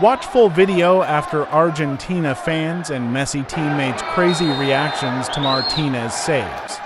Watch full video after Argentina fans and Messi teammates' crazy reactions to Martinez saves.